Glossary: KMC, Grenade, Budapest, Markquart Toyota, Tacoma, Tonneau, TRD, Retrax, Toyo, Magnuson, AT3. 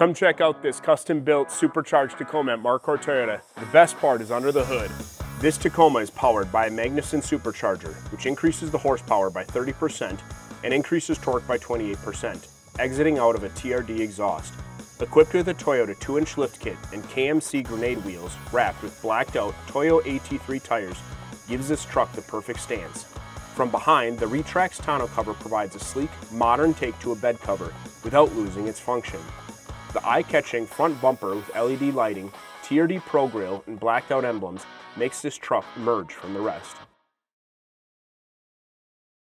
Come check out this custom-built supercharged Tacoma at Markquart Toyota. The best part is under the hood. This Tacoma is powered by a Magnuson supercharger, which increases the horsepower by 30% and increases torque by 28%, exiting out of a TRD exhaust. Equipped with a Toyota 2-inch lift kit and KMC grenade wheels wrapped with blacked-out Toyo AT3 tires gives this truck the perfect stance. From behind, the Retrax tonneau cover provides a sleek, modern take to a bed cover without losing its function. The eye-catching front bumper with LED lighting, TRD Pro grille, and blacked-out emblems makes this truck emerge from the rest.